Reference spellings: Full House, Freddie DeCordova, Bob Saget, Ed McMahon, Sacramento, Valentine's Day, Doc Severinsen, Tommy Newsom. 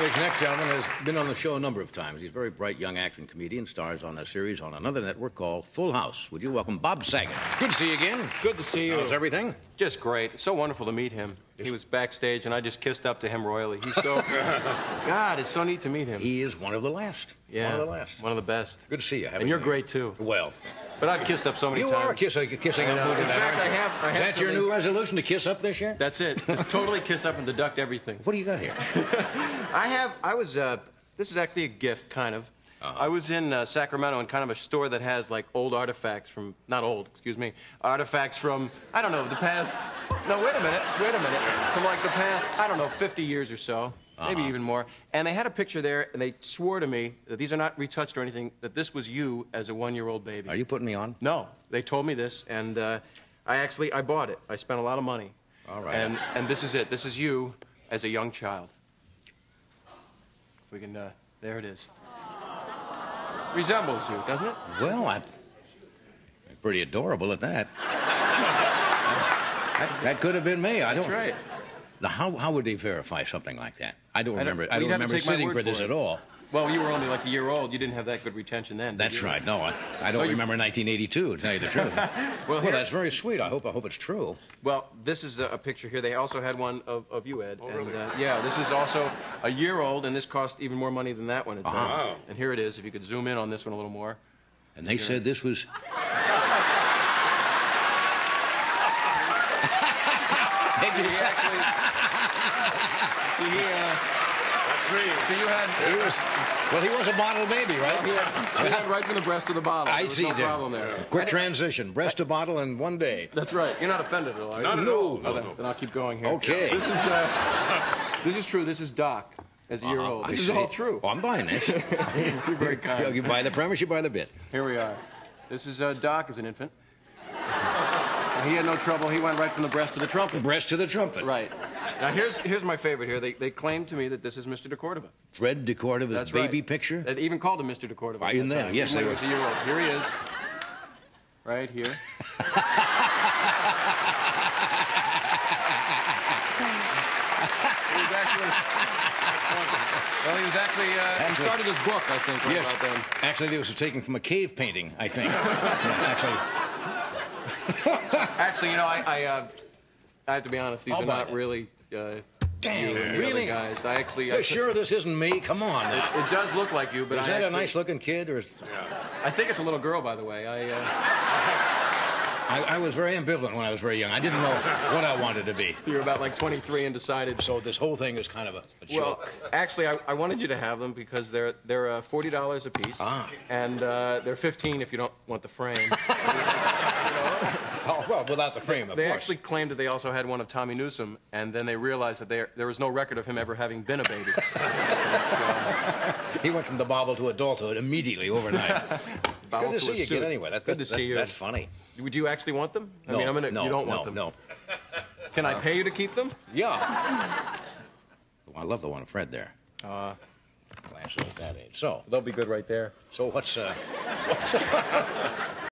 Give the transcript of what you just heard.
This next gentleman has been on the show a number of times. He's a very bright young actor and comedian, stars on a series on another network called Full House. Would you welcome Bob Saget? Good to see you again. Good to see you. How's everything? Just great. It's so wonderful to meet him. He was backstage, and I just kissed up to him royally. He's so... God, it's so neat to meet him. He is one of the last. Yeah. One of the last. One of the best. Good to see you. And you're great, too. Well... But I've kissed up so many times. You are kissing up. In fact, I have. Is that your new resolution, to kiss up this year? That's it. Just totally kiss up and deduct everything. What do you got here? This is actually a gift, kind of. I was in Sacramento in kind of a store that has, like, old artifacts from... Not old, excuse me. Artifacts from, I don't know, the past... No, wait a minute. From, like, the past, I don't know, 50 years or so. Maybe even more. And they had a picture there, and they swore to me that these are not retouched or anything, that this was you as a 1-year-old baby. Are you putting me on? No. They told me this, and I bought it. I spent a lot of money. All right. And this is it. This is you as a young child. If we can, there it is. Resembles you, doesn't it? Well, I'm pretty adorable at that. that could have been me. I don't... That's right. Now, how would they verify something like that? I don't remember sitting for this at all. Well, you were only like a year old. You didn't have that good retention then. That's right. No, I don't remember 1982, to tell you the truth. well, that's very sweet. I hope it's true. Well, this is a picture here. They also had one of you, Ed. Oh, really? Yeah, this is also a year old, and this cost even more money than that one. Wow. And here it is, if you could zoom in on this one a little more. And they said this was... He was a bottle baby, right? He had right from the breast to the bottle. I see. No problem there. Yeah. Quick transition, breast to bottle in one day. That's right. You're not offended at all, are you? No. Then I'll keep going here. Okay. Yeah. This is true. This is Doc as a year-old. This is all true. Oh, I'm buying this. You're very kind. You buy the premise, you buy the bit. Here we are. This is Doc as an infant. He had no trouble. He went right from the breast to the trumpet. Breast to the trumpet. Right. Now, here's my favorite here. They claimed to me that this is Mr. DeCordova. Fred DeCordova's baby picture? They even called him Mr. DeCordova. Right in there, yes, they were. He was a year old. Here he is. Right here. He started his book, I think, about then. Actually, this was taken from a cave painting, I think. Actually, you know, I have to be honest. These are not really... Damn, really? Guys. You're sure this isn't me? Come on. It does look like you, but is that a nice-looking kid? Or? Yeah. I think it's a little girl, by the way. I was very ambivalent when I was very young. I didn't know what I wanted to be. So you were about, like, 23 and decided... So this whole thing is kind of a joke. Well, actually, I wanted you to have them because they're $40 a piece. And they're $15 if you don't want the frame. Oh, well, without the frame, of course. They actually claimed that they also had one of Tommy Newsom, and then they realized that there was no record of him ever having been a baby. He went from the bobble to adulthood immediately, overnight. Good to see you again, anyway. Good to see you. That's funny. Would you actually want them? No, you don't want them. No, Can I pay you to keep them? Yeah. I love the one of Fred there. Glasses at that age. So they'll be good right there. So what's